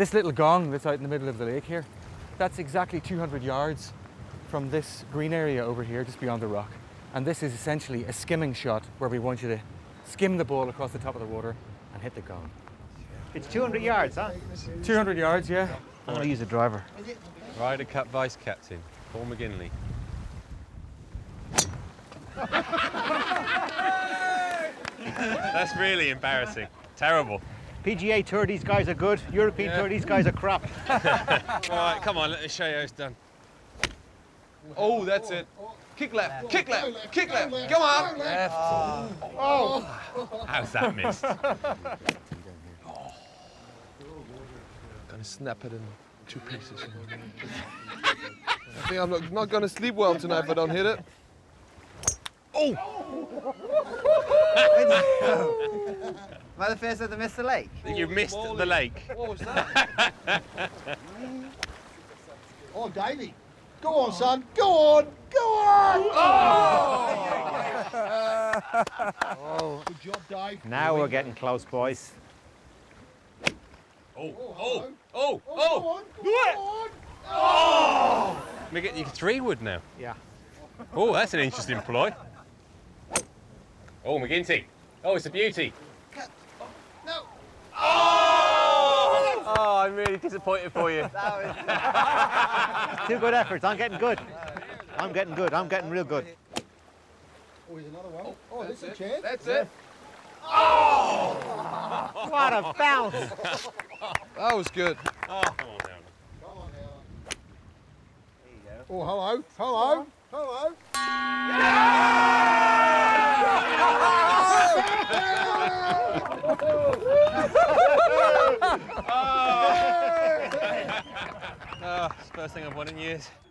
This little gong that's out in the middle of the lake here, that's exactly 200 yards from this green area over here, just beyond the rock. And this is essentially a skimming shot where we want you to skim the ball across the top of the water and hit the gong. It's 200 yards, huh? 200 yards, yeah. I'm going to use a driver. Ryder Cup Vice Captain, Paul McGinley. That's really embarrassing. Terrible. PGA Tour, these guys are good. European Tour, these guys are crap. All right, come on, let me show you how it's done. Oh, that's it. Kick left, kick left, kick left. Come on. Left. Oh. How's that missed? Snap it in two pieces. I think I'm not going to sleep well tonight if I don't hit it. Oh! Am I the first one to miss the lake? You missed the lake. What was that? Oh, Davey. Go on, son. Go on. Go on. Oh! Oh. Good job, Dave. Now we're getting close, boys. Oh, oh, oh, oh! Do it! Oh! We're getting your 3-wood now. Yeah. Oh, that's an interesting ploy. Oh, McGinty. Oh, it's a beauty. No. Oh! Oh, I'm really disappointed for you. That was 2 good efforts. I'm getting good. I'm getting good. I'm getting real good. Oh, here's another one. Oh, that's a chance. That's it. Oh! What a bounce! That was good. Oh, come on down. Come on down. There you go. Oh, hello. Hello. Hello. Yeah! Oh, it's the first thing I've won in years.